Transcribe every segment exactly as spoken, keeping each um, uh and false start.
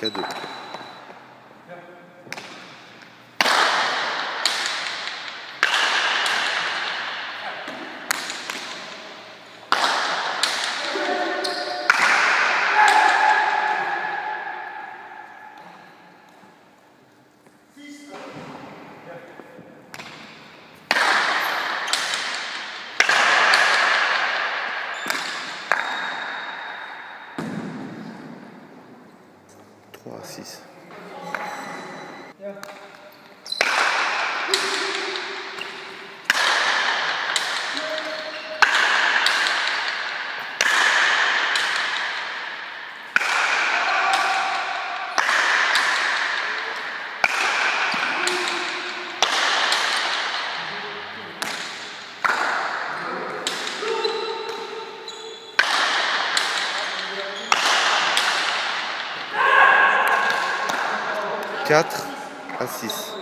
cinq à deux. trois à six. Yeah. quatre à six.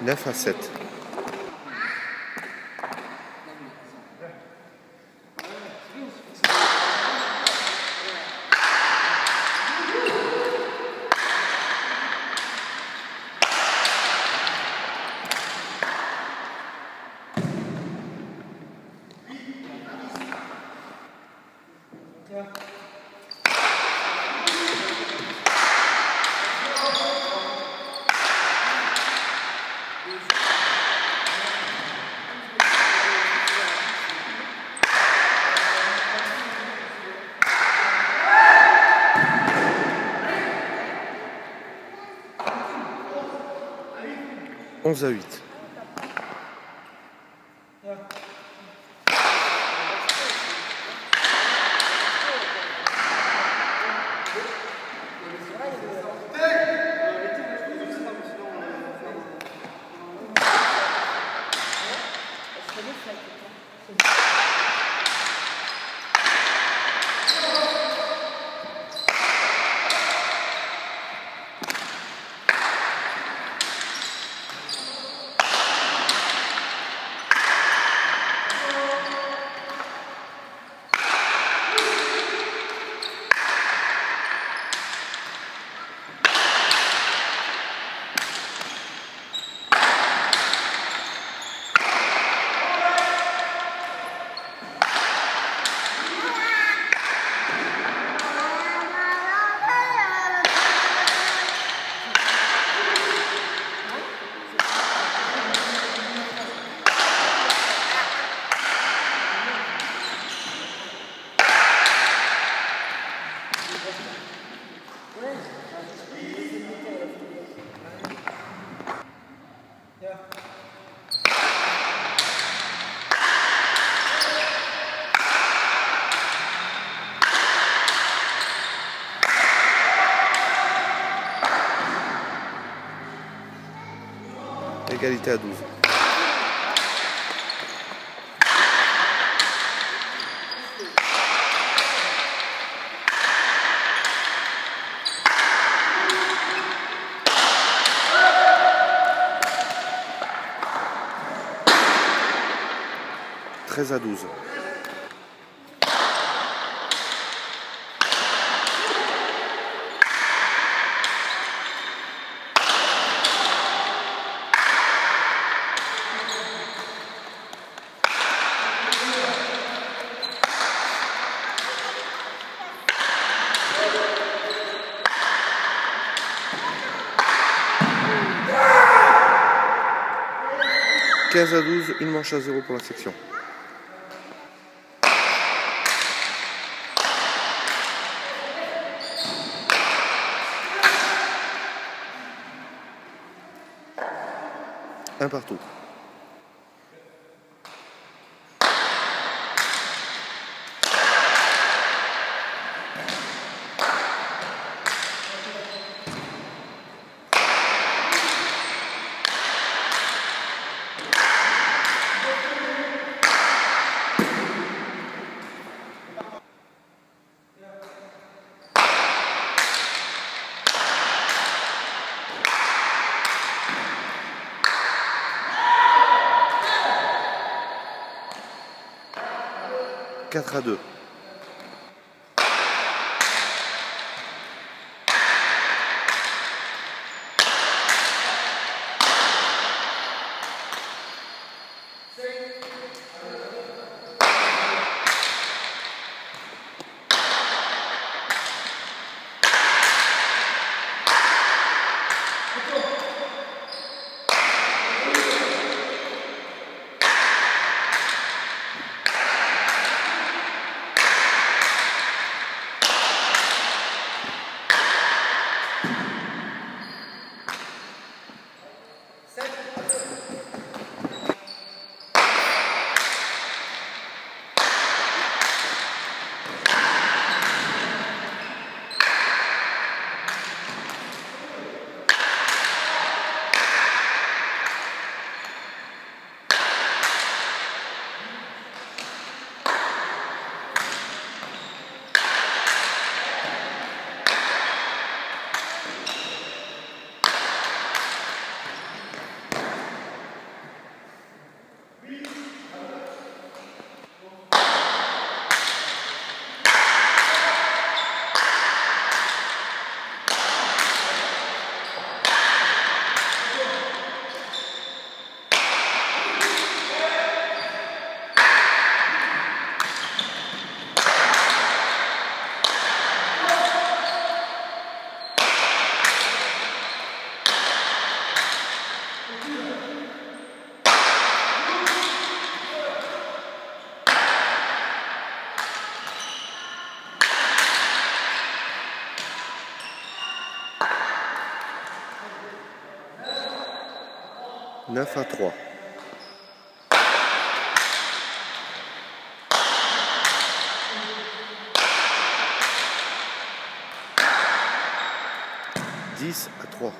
neuf à sept. onze à huit. Yeah. égalité à douze. treize à douze. quinze à douze, une manche à zéro pour la section. Un partout. quatre à deux. neuf à trois. dix à trois.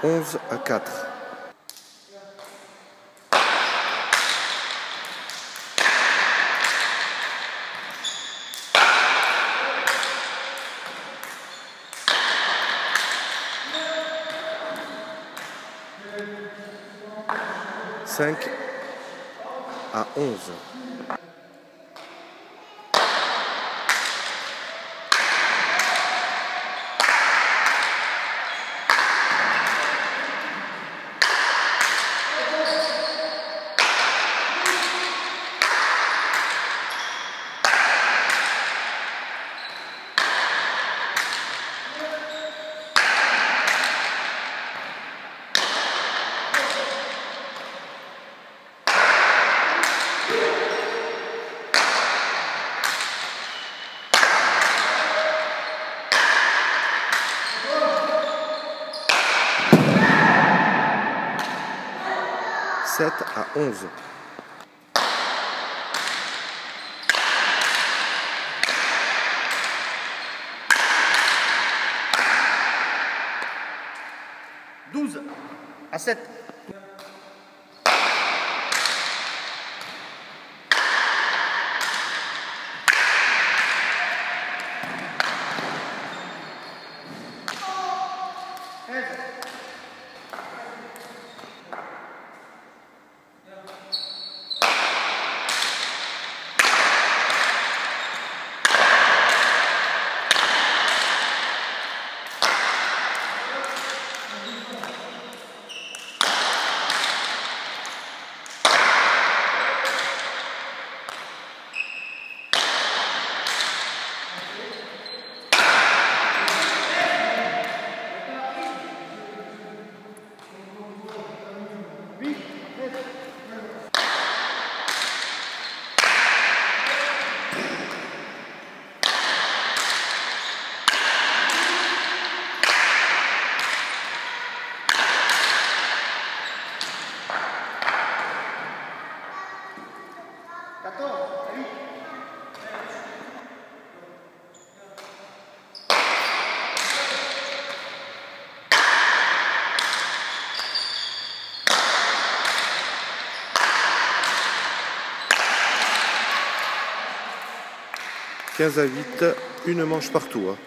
onze à quatre. cinq à onze. vingt-sept à onze. douze à sept. quinze à huit, une manche partout. Hein.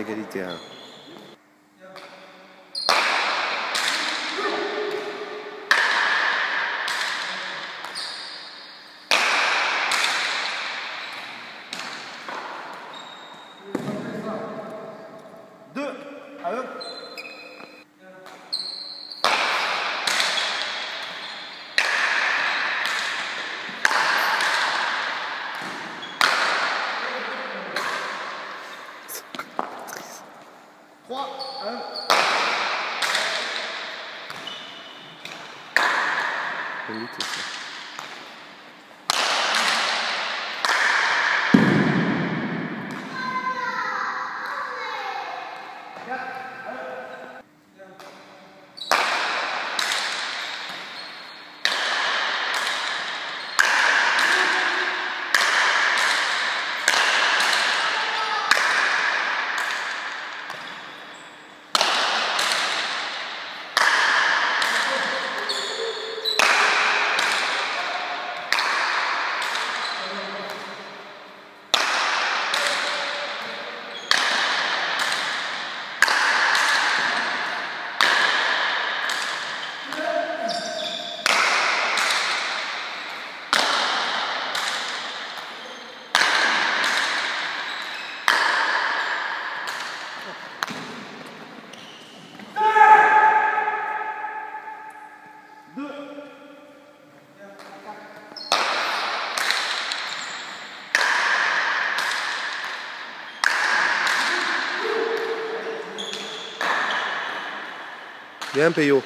Égalité à un. Bien Payot.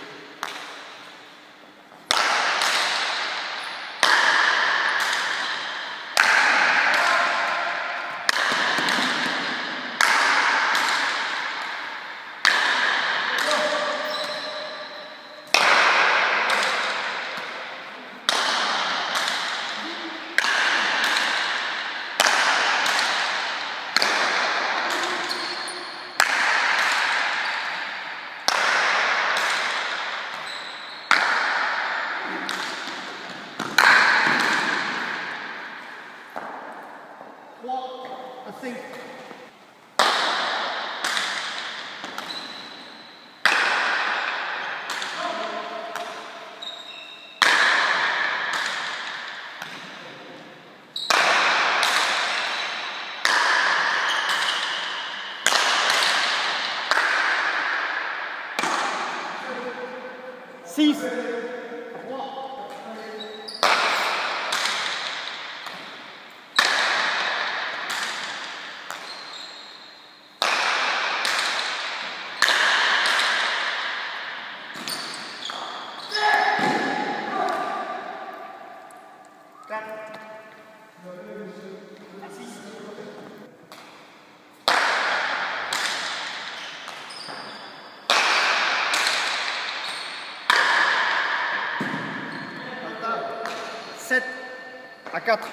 à quatre.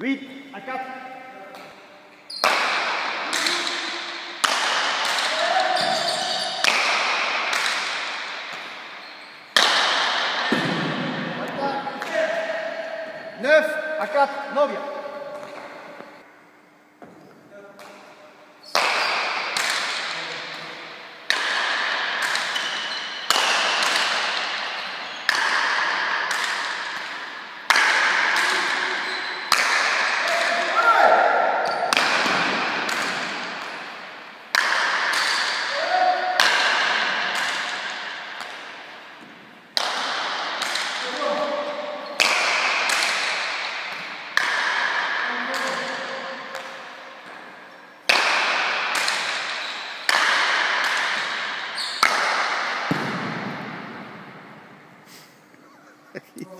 huit à quatre. neuf à quatre, novia.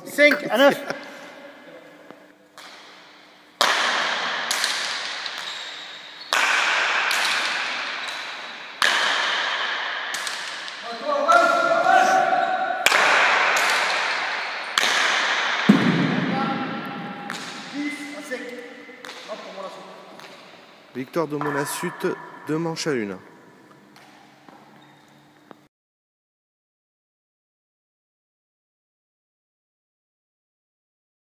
cinq à neuf. dix à cinq. Victoire de Monassut, deux manches à une.